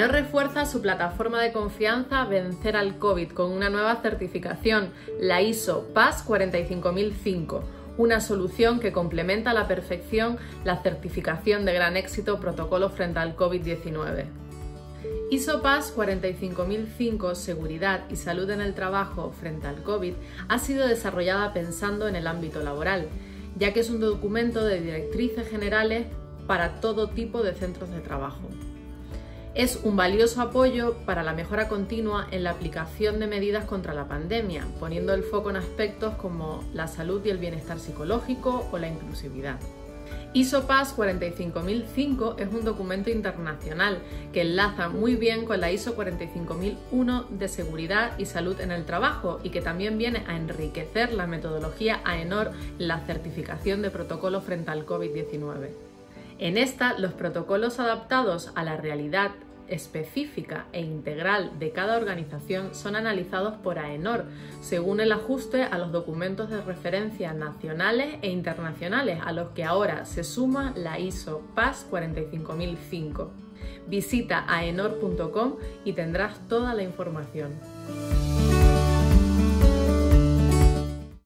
AENOR refuerza su plataforma de confianza Vencer al COVID con una nueva certificación, la ISO/PAS 45005, una solución que complementa a la perfección la certificación de gran éxito Protocolo Frente al COVID-19. ISO/PAS 45005 Seguridad y Salud en el Trabajo frente al COVID ha sido desarrollada pensando en el ámbito laboral, ya que es un documento de directrices generales para todo tipo de centros de trabajo. Es un valioso apoyo para la mejora continua en la aplicación de medidas contra la pandemia, poniendo el foco en aspectos como la salud y el bienestar psicológico o la inclusividad. ISO/PAS 45005 es un documento internacional que enlaza muy bien con la ISO 45001 de Seguridad y Salud en el Trabajo y que también viene a enriquecer la metodología AENOR en la certificación de protocolo frente al COVID-19. En esta, los protocolos adaptados a la realidad específica e integral de cada organización son analizados por AENOR, según el ajuste a los documentos de referencia nacionales e internacionales, a los que ahora se suma la ISO/PAS 45005. Visita aenor.com y tendrás toda la información.